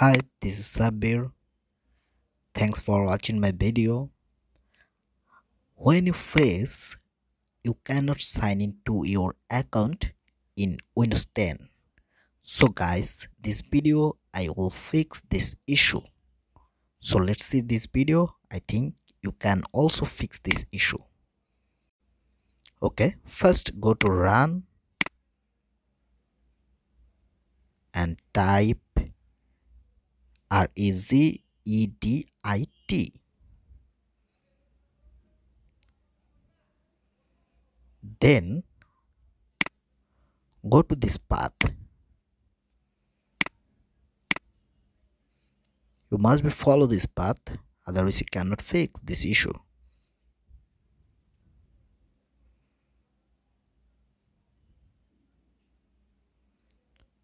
Hi, this is Sabir. Thanks for watching my video. When you face you cannot sign in to your account in Windows 10. So guys, this video I will fix this issue. So let's see this video. I think you can also fix this issue. Okay, first go to run and type rezedit. Then go to this path. You must be follow this path, otherwise you cannot fix this issue.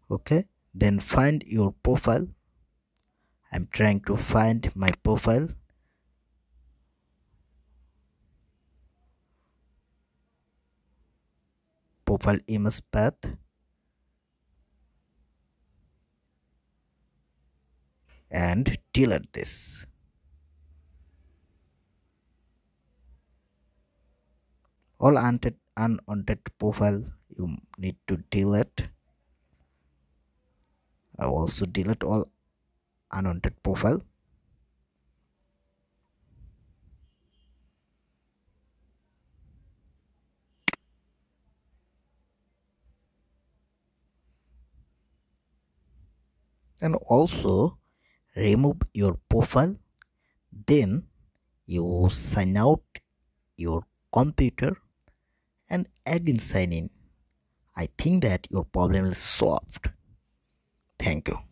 Okay, then find your profile. I'm trying to find my profile. Profile image path. And delete this. All unwanted profile you need to delete. I also delete all unwanted profile. And also remove your profile, then you sign out your computer and again sign in. I think that your problem is solved. Thank you.